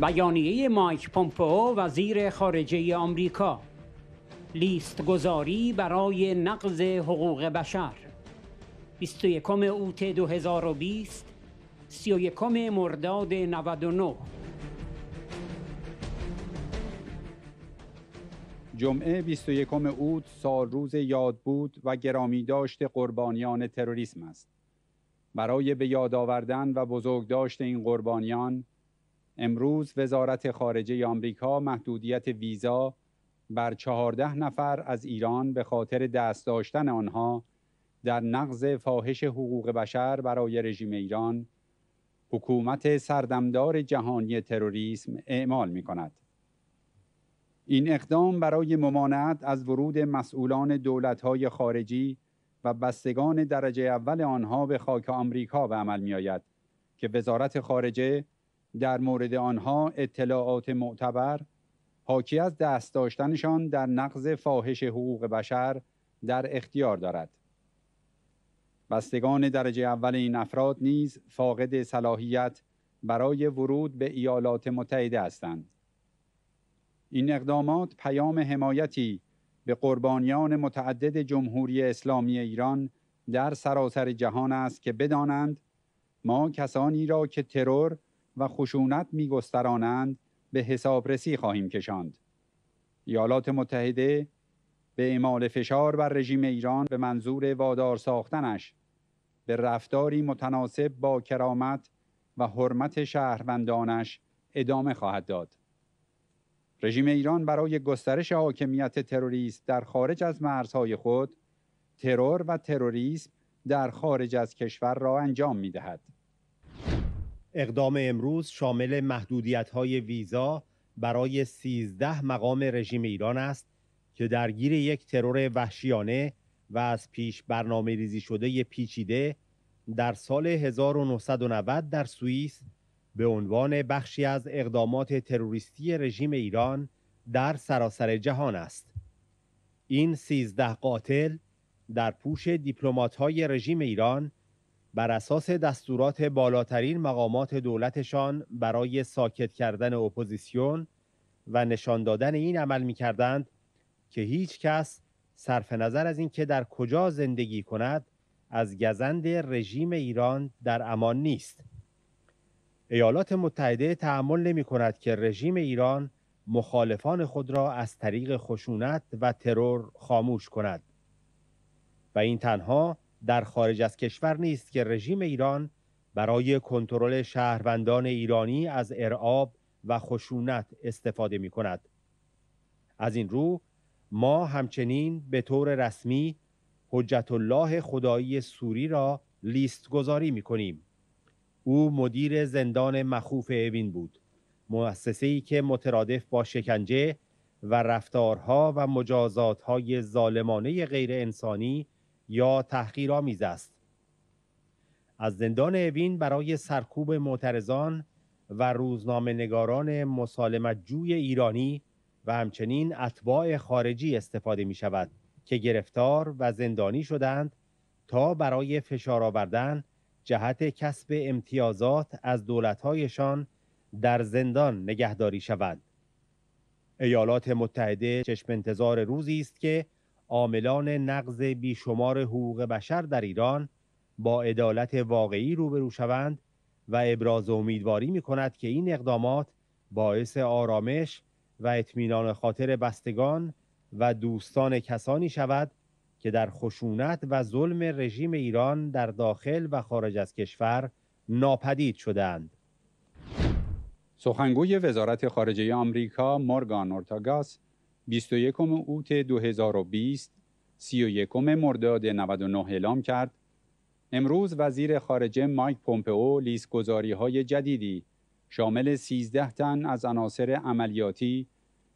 بیانیه مایک پومپئو وزیر خارجه آمریکا، لیستگذاری برای نقض حقوق بشر، 21 اوت 2020، 31 مرداد 99. جمعه 21 اوت سالروز یاد بود و گرامیداشت قربانیان تروریسم است. برای به یاد آوردن و بزرگداشت این قربانیان، امروز وزارت خارجه آمریکا محدودیت ویزا بر 14 نفر از ایران به خاطر دست داشتن آنها در نقض فاحش حقوق بشر برای رژیم ایران، حکومت سردمدار جهانی تروریسم، اعمال می‌کند. این اقدام برای ممانعت از ورود مسئولان دولت‌های خارجی و بستگان درجه اول آنها به خاک آمریکا به عمل می‌آید که وزارت خارجه در مورد آنها اطلاعات معتبر حاکی از دست داشتنشان در نقض فاحش حقوق بشر در اختیار دارد. بستگان درجه اول این افراد نیز فاقد صلاحیت برای ورود به ایالات متحده هستند. این اقدامات پیام حمایتی به قربانیان متعدد جمهوری اسلامی ایران در سراسر جهان است که بدانند ما کسانی را که ترور و خشونت می‌گسترانند به حسابرسی خواهیم کشاند. ایالات متحده به اعمال فشار بر رژیم ایران به منظور وادار ساختنش به رفتاری متناسب با کرامت و حرمت شهروندانش ادامه خواهد داد. رژیم ایران برای گسترش حاکمیت تروریست در خارج از مرزهای خود، ترور و تروریسم در خارج از کشور را انجام می‌دهد. اقدام امروز شامل محدودیت‌های ویزا برای 13 مقام رژیم ایران است که درگیر یک ترور وحشیانه و از پیش برنامه‌ریزی شده پیچیده در سال 1990 در سوئیس به عنوان بخشی از اقدامات تروریستی رژیم ایران در سراسر جهان است. این 13 قاتل در پوش دیپلمات‌های رژیم ایران بر اساس دستورات بالاترین مقامات دولتشان برای ساکت کردن اپوزیسیون و نشان دادن این عمل می‌کردند که هیچ کس صرف نظر از اینکه در کجا زندگی کند از گزند رژیم ایران در امان نیست. ایالات متحده تأمل نمی‌کند که رژیم ایران مخالفان خود را از طریق خشونت و ترور خاموش کند و این تنها در خارج از کشور نیست که رژیم ایران برای کنترل شهروندان ایرانی از ارعاب و خشونت استفاده می کند. از این رو ما همچنین به طور رسمی حجت الله خدایی سوری را لیست گذاری می کنیم. او مدیر زندان مخوف اوین بود، مؤسسه‌ای که مترادف با شکنجه و رفتارها و مجازاتهای ظالمانه غیر انسانی یا تحقیرآمیز است. از زندان اوین برای سرکوب معترضان و روزنامه‌نگاران مسالمت‌جوی ایرانی و همچنین اتباع خارجی استفاده می شود که گرفتار و زندانی شدند تا برای فشار آوردن جهت کسب امتیازات از دولت‌هایشان در زندان نگهداری شود. ایالات متحده چشم انتظار روزی است که عاملان نقض بیشمار حقوق بشر در ایران با عدالت واقعی روبرو شوند و ابراز امیدواری می کند که این اقدامات باعث آرامش و اطمینان خاطر بستگان و دوستان کسانی شود که در خشونت و ظلم رژیم ایران در داخل و خارج از کشور ناپدید شدند. سخنگوی وزارت خارجه آمریکا مورگان اورتاگاس 21 اوت 2020، 31 مرداد 99 اعلام کرد امروز وزیر خارجه مایک پومپئو لیستگذاری‌های جدیدی شامل 13 تن از عناصر عملیاتی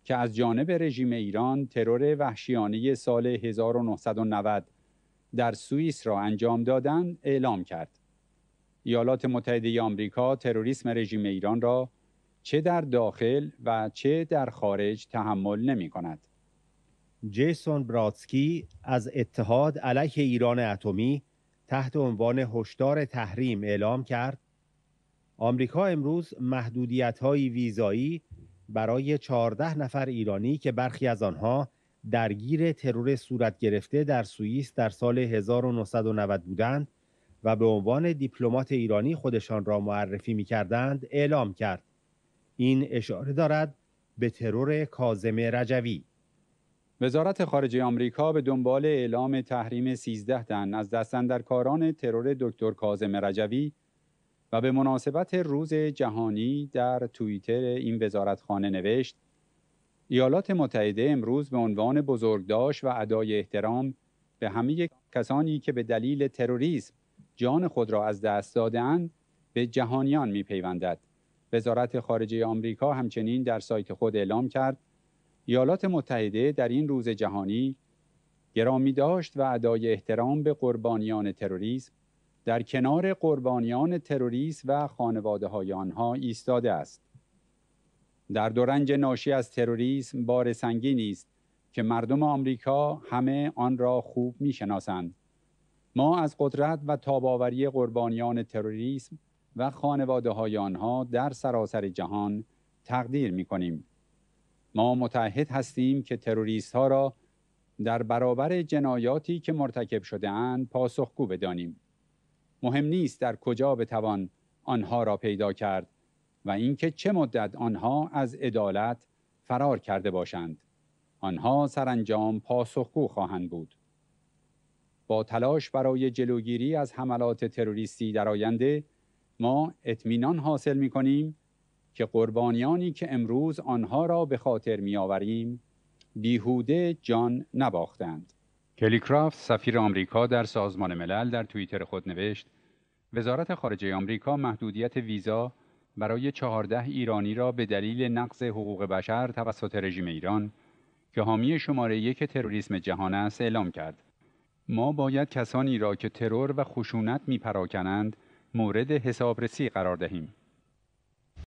که از جانب رژیم ایران ترور وحشیانه سال 1990 در سوئیس را انجام دادند اعلام کرد. ایالات متحده آمریکا تروریسم رژیم ایران را چه در داخل و چه در خارج تحمل نمی کند. جیسون برادسکی از اتحاد علیه ایران اتمی تحت عنوان هشدار تحریم اعلام کرد آمریکا امروز محدودیت‌های ویزایی برای 14 نفر ایرانی که برخی از آنها درگیر ترور صورت گرفته در سوئیس در سال 1990 بودند و به عنوان دیپلمات ایرانی خودشان را معرفی می‌کردند اعلام کرد. این اشاره دارد به ترور کاظم رجوی. وزارت خارجه آمریکا به دنبال اعلام تحریم 13 تن از دستاندرکاران ترور دکتر کاظم رجوی و به مناسبت روز جهانی در توییتر این وزارتخانه نوشت: ایالات متحده امروز به عنوان بزرگداشت و ادای احترام به همه کسانی که به دلیل تروریسم جان خود را از دست داده‌اند به جهانیان می‌پیوندد. وزارت خارجه آمریکا همچنین در سایت خود اعلام کرد: ایالات متحده در این روز جهانی گرامیداشت و ادای احترام به قربانیان تروریسم در کنار قربانیان تروریسم و خانواده‌های آنها ایستاده است. درد و رنج ناشی از تروریسم بار سنگینی است که مردم آمریکا همه آن را خوب می‌شناسند. ما از قدرت و تاب‌آوری قربانیان تروریسم و خانواده‌های آنها در سراسر جهان تقدیر می‌کنیم. ما متعهد هستیم که تروریست‌ها را در برابر جنایاتی که مرتکب شده‌اند پاسخگو بدانیم. مهم نیست در کجا بتوان آنها را پیدا کرد و اینکه چه مدت آنها از عدالت فرار کرده باشند. آنها سرانجام پاسخگو خواهند بود. با تلاش برای جلوگیری از حملات تروریستی در آینده، ما اطمینان حاصل می‌کنیم که قربانیانی که امروز آنها را به خاطر می‌آوریم، بیهوده جان نباختند. کلی کرافت سفیر آمریکا در سازمان ملل در توییتر خود نوشت: وزارت خارجه آمریکا محدودیت ویزا برای 14 ایرانی را به دلیل نقض حقوق بشر توسط رژیم ایران که حامی شماره 1 تروریسم جهان است اعلام کرد. ما باید کسانی را که ترور و خشونت می‌پراکنند مورد حسابرسی قرار دهیم.